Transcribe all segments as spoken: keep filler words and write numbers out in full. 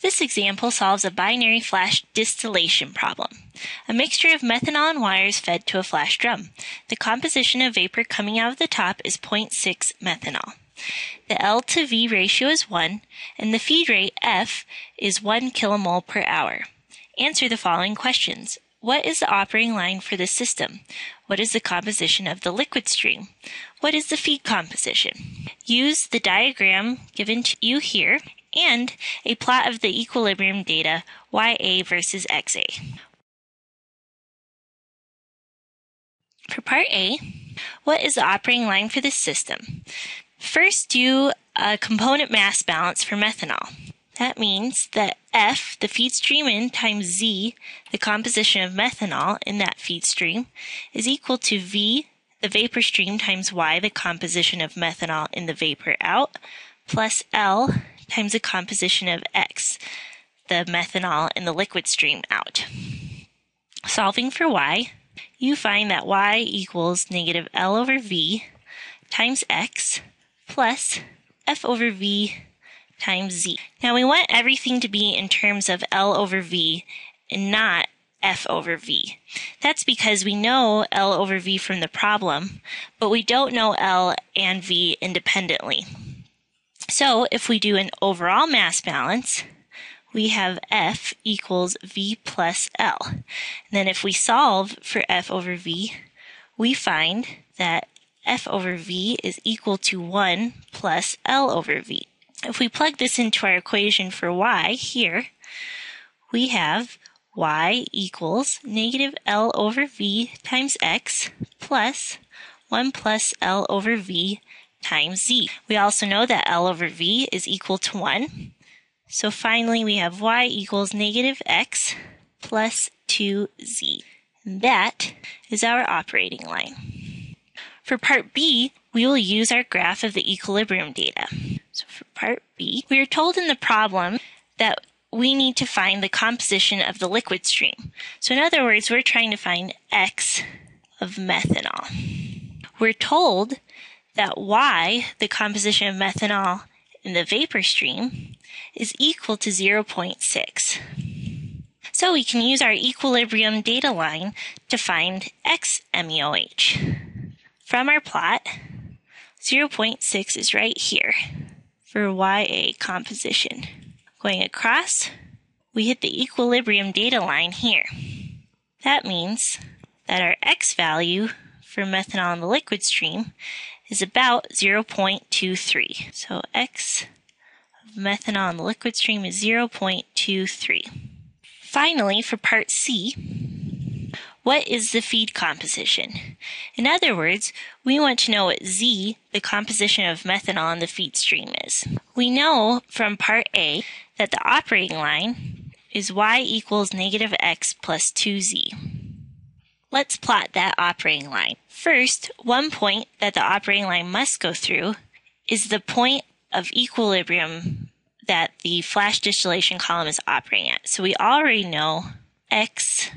This example solves a binary flash distillation problem. A mixture of methanol and water is fed to a flash drum. The composition of vapor coming out of the top is zero point six methanol. The L to V ratio is one, and the feed rate, F, is one kilomole per hour. Answer the following questions. What is the operating line for this system? What is the composition of the liquid stream? What is the feed composition? Use the diagram given to you here and a plot of the equilibrium data, Y A versus X A. For part A, what is the operating line for this system? First, do a component mass balance for methanol. That means that F, the feed stream in, times Z, the composition of methanol in that feed stream, is equal to V, the vapor stream, times Y, the composition of methanol in the vapor out, plus L, times the composition of X, the methanol in the liquid stream out. Solving for Y, you find that Y equals negative L over V times X plus F over V times Z. Now we want everything to be in terms of L over V and not F over V. That's because we know L over V from the problem, but we don't know L and V independently. So if we do an overall mass balance, we have F equals V plus L. And then if we solve for F over V, we find that F over V is equal to one plus L over V. If we plug this into our equation for Y here, we have Y equals negative L over V times X plus one plus L over V times Z. We also know that L over V is equal to one. So finally we have Y equals negative X plus two Z. That is our operating line. For part B, we will use our graph of the equilibrium data. So for part B, we are told in the problem that we need to find the composition of the liquid stream. So in other words, we're trying to find X of methanol. We're told that Y, the composition of methanol in the vapor stream, is equal to zero point six. So we can use our equilibrium data line to find X MEOH. From our plot, zero point six is right here for Y A composition. Going across, we hit the equilibrium data line here. That means that our X value for methanol in the liquid stream is about zero point two three. So X of methanol in the liquid stream is zero point two three. Finally, for part C, what is the feed composition? In other words, we want to know what Z, the composition of methanol in the feed stream, is. We know from part A that the operating line is Y equals negative X plus two Z. Let's plot that operating line. First, one point that the operating line must go through is the point of equilibrium that the flash distillation column is operating at. So we already know X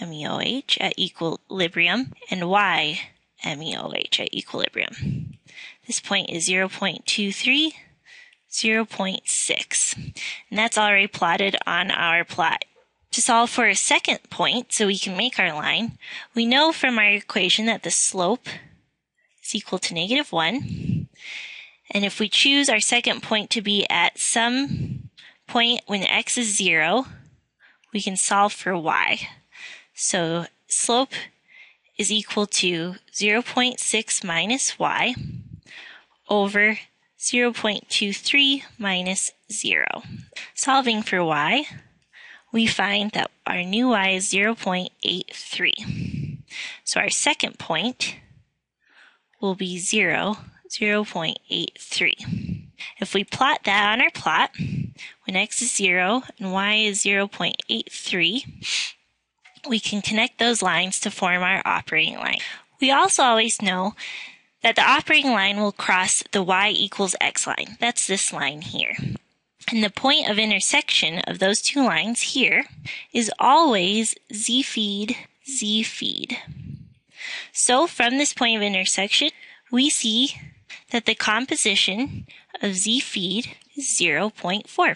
MEOH at equilibrium and Y MEOH at equilibrium. This point is zero point two three, zero point six. And that's already plotted on our plot. To solve for a second point, so we can make our line, we know from our equation that the slope is equal to negative one. And if we choose our second point to be at some point when X is zero, we can solve for Y. So slope is equal to zero point six minus Y over zero point two three minus zero. Solving for Y, we find that our new Y is zero point eight three. So our second point will be zero, zero point eight three. If we plot that on our plot, when X is zero and Y is zero point eight three, we can connect those lines to form our operating line. We also always know that the operating line will cross the Y equals X line. That's this line here. And the point of intersection of those two lines here is always Z feed, Z feed. So from this point of intersection, we see that the composition of Z feed is zero point four.